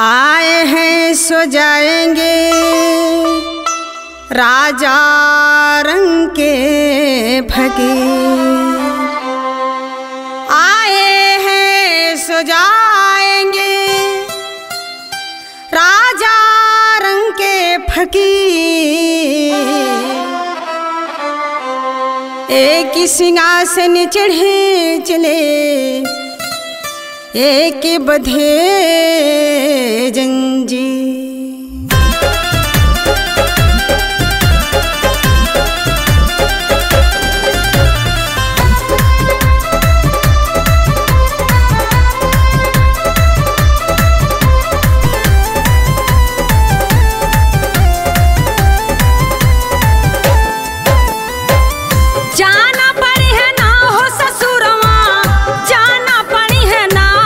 आए हैं सो जाएंगे राजा रंग के भगे, आए हैं सो जाएंगे राजा रंग के फकीर। एक ही सिंहासन चढ़े चले एक बधे जंजी, जाना पड़े है ना हो ससुरवा, जाना पड़ी है ना,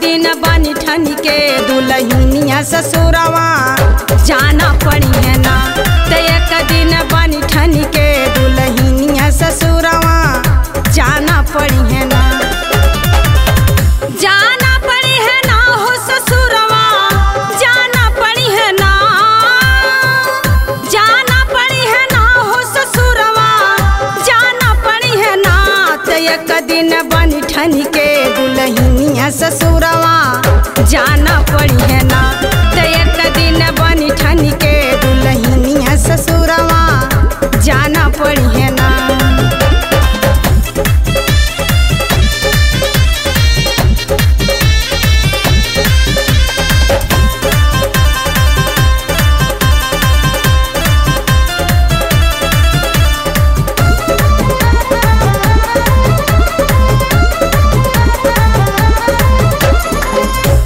दिन बनी ठन के दुल्हनिया ससुरवा जाना पड़ी है ना, तो एक दिन बनी ठन के दुल्हनिया ससुरवा जाना पड़ी है ना, जाना पड़ी है ना हो ससुरवा, जाना पड़ी है ना, जाना पड़ी है ना हो ससुरवा, जाना पड़ी है ना, तो एक दिन बनी ठन के दुल्हनिया ससुरवा जाना पड़ी है ना, तो एक दिन बनी ठन के दुल्हनिया ससुरवा जाना पड़ी है ना।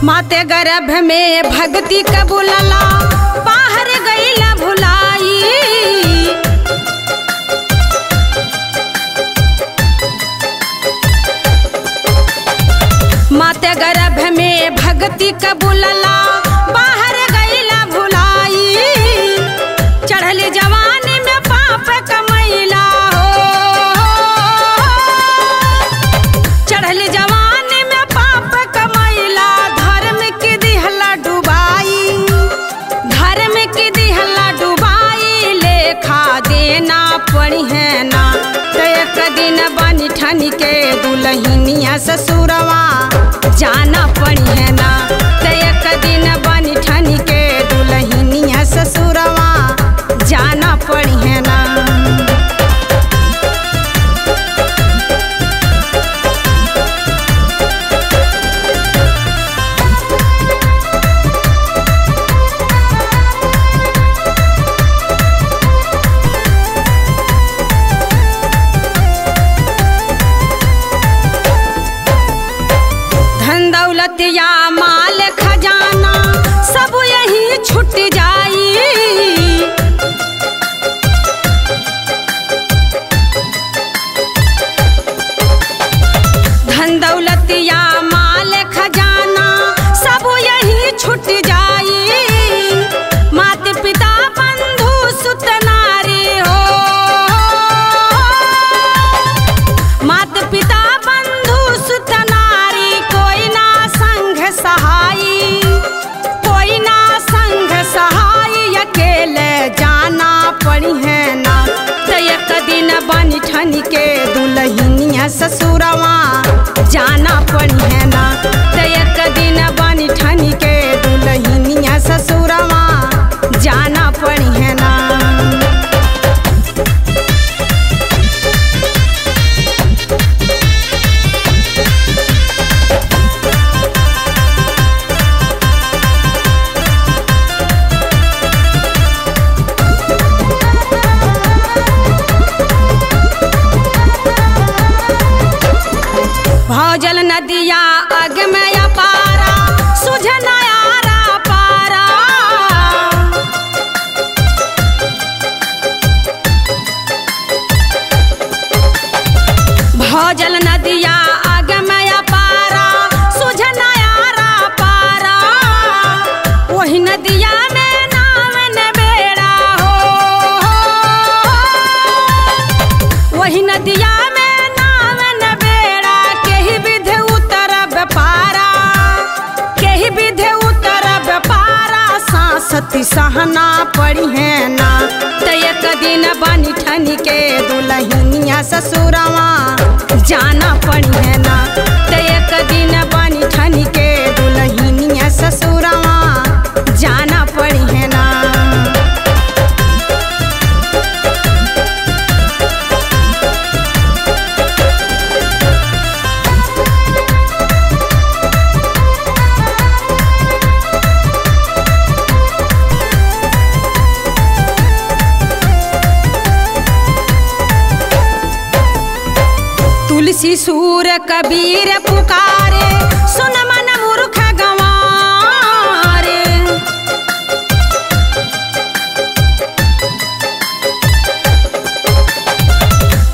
माते गर्भ में भक्ति कबूलला बाहर गईला भुलाई, माते गर्भ में भक्ति कबूलला बाहर गईला भुलाई, चढ़ल जवानी में पाप कमैला हो, चढ़ल जवानी में पाप कमैला, पड़ी है ना, तो एक दिन बनी ठन के दुल्हनिया ससुरवा जाना पड़ी है ना, तो एक दिन बनी ठन के दुल्हनिया ससुरवा जाना पड़ी है ना। या माल खजाना सब यही छूट जाई, धन दौलत या माल खजाना सब यही छूट जाई, माता पिता बंधु सुत नारी हो, माता पिता बंधु सुत नारी, कोई ना सहाई, कोई ना संग सहाय, अकेले जाना पड़ी है ना, तो एक दिन बनी ठन के दुल्हनिया ससुरवा जाना पड़ी है ना, तो एक दिन बनी ठन के दुल्हनिया ससुरवा जाना पड़ी है ना। भौजल नदिया अग में अपारा सुझना आरा पारा, भौजल नदिया अग में अपारा सुझना आरा पारा, वही नदिया में नाव न बेड़ा हो, वही नदिया में सती सहना पड़ी है ना तयक दिन बानी ठनी के दुल्हनिया ससुरवा जाना पड़ी है ना तयक दिन बानी ठनी के दुल्हनिया ससुरवा जाना पड़ी है ना। तुलसी सूर कबीर पुकारे सुन मन मूर्ख गंवारे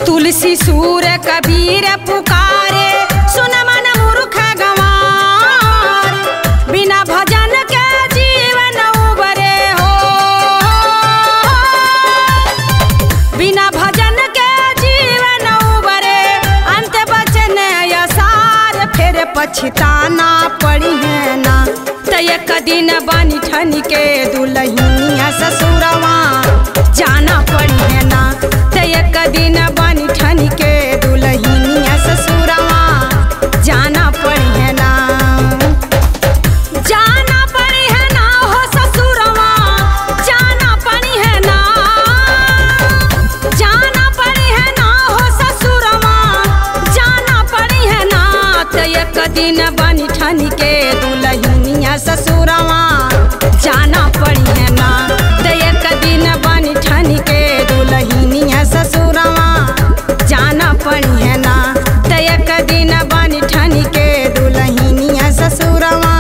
तुलसी सूर कबीर पुकारे सुन मन मूर्ख गंवारे बिना भजन के जीवन उबरे हो बिना भजन पछताना पड़ी है ना तयक दिन बानी ठनी के दुल्हनिया ससुरवा जाना पड़ी है ना तयक दिन बानी ठनी के दुल्हनिया ससुरवा जाना पड़ी है ना। दिन बानी ठनी के दुल्हनिया ससुरवा जाना पड़ी है ना तयक दिन बानी ठनी के दुल्हनिया ससुरवा जाना पड़ी है ना तयक दिन बानी ठनी के दुल्हनिया ससुरवा।